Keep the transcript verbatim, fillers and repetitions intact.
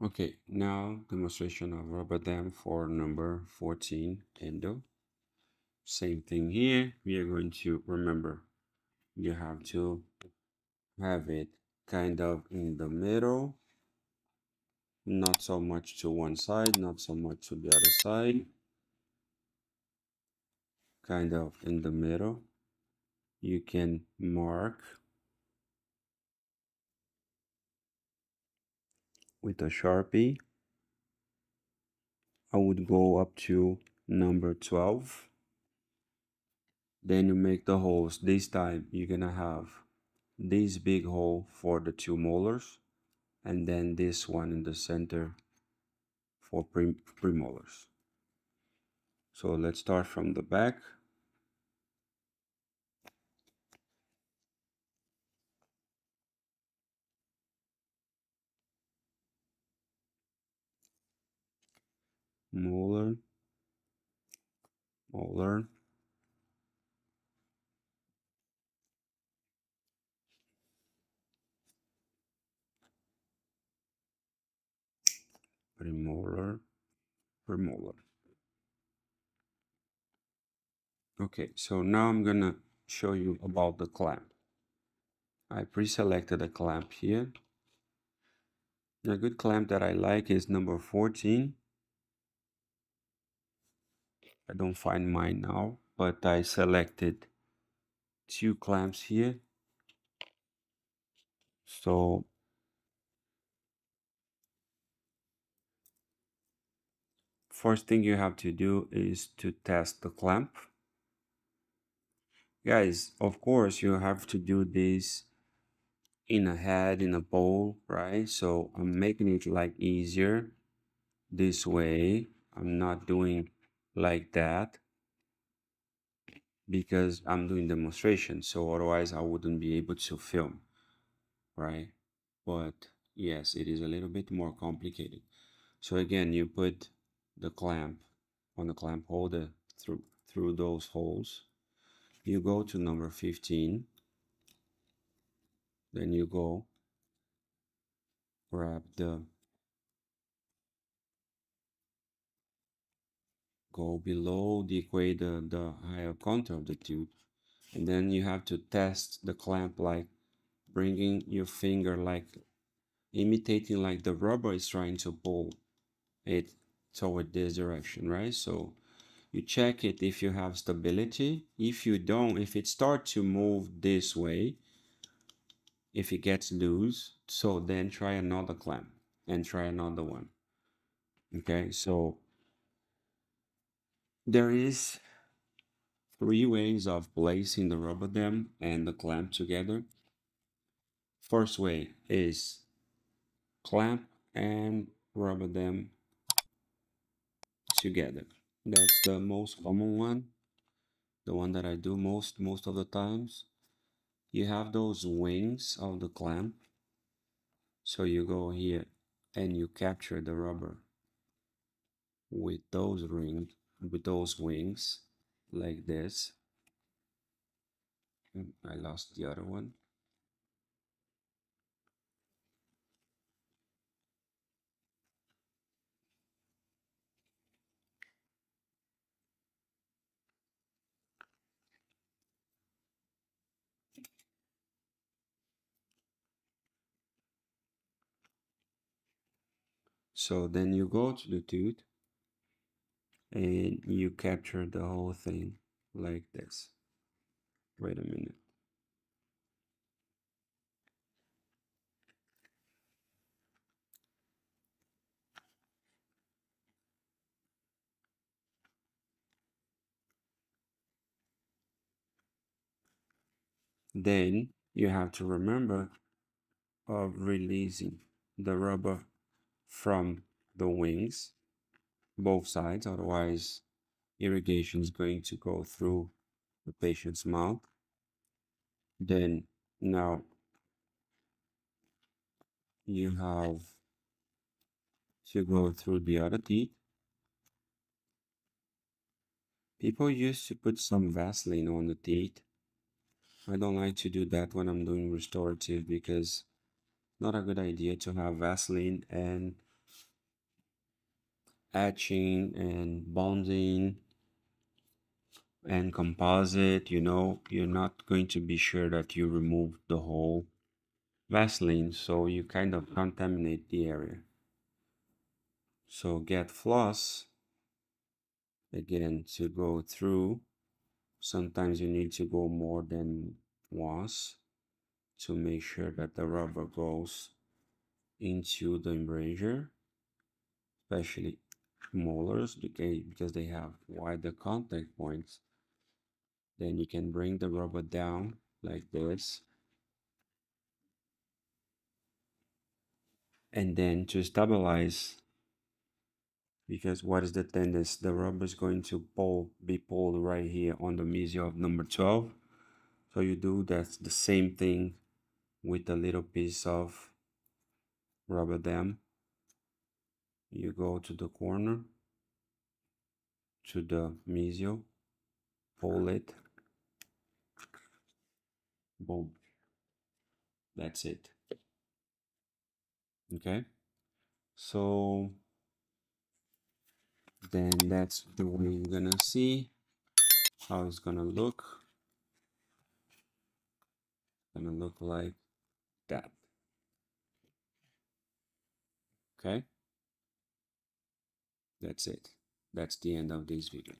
Okay, now demonstration of rubber dam for number fourteen, endo. Same thing here. We are going to remember you have to have it kind of in the middle, not so much to one side, not so much to the other side, kind of in the middle. You can mark with a Sharpie. I would go up to number twelve. Then you make the holes. This time you're gonna have this big hole for the two molars, and then this one in the center for pre premolars. So let's start from the back. Molar, molar, premolar, premolar. Okay, so now I'm gonna show you about the clamp. I pre-selected a clamp here. A good clamp that I like is number fourteen. I don't find mine now, but I selected two clamps here. So first thing you have to do is to test the clamp. Guys, of course you have to do this in a head, in a bowl, right? So I'm making it like easier this way. I'm not doing like that because I'm doing demonstration, so otherwise I wouldn't be able to film, right? But yes, it is a little bit more complicated. So again, you put the clamp on the clamp holder through through those holes. You go to number fifteen, then you go grab the go below the equator, the higher contour of the tube, and then you have to test the clamp, like bringing your finger, like imitating like the rubber is trying to pull it toward this direction, right? So you check it if you have stability. If you don't, if it starts to move this way, if it gets loose, so then try another clamp and try another one. Okay, so there is three ways of placing the rubber dam and the clamp together. First way is clamp and rubber dam together. That's the most common one, the one that I do most most of the times. You have those wings of the clamp, so you go here and you capture the rubber with those rings, with those wings, like this. I lost the other one. So then you go to the tooth and you capture the whole thing like this. Wait a minute. Then you have to remember of releasing the rubber from the wings, both sides, otherwise irrigation is going to go through the patient's mouth. Then now you have to go through the other teeth. People used to put some Vaseline on the teeth. I don't like to do that when I'm doing restorative because it's not a good idea to have Vaseline and etching and bonding and composite, you know, you're not going to be sure that you remove the whole Vaseline, so you kind of contaminate the area. So get floss again to go through. Sometimes you need to go more than once to make sure that the rubber goes into the embrasure, especially molars, because they have wider contact points. Then you can bring the rubber down like this, and then to stabilize, because what is the tendency, the rubber is going to pull, be pulled right here on the mesial of number twelve. So you do that the same thing with a little piece of rubber dam. You go to the corner, to the mesial, pull it, boom, that's it. Okay, so then that's the way you're gonna see how it's gonna look. Gonna look like that. Okay, that's it. That's the end of this video.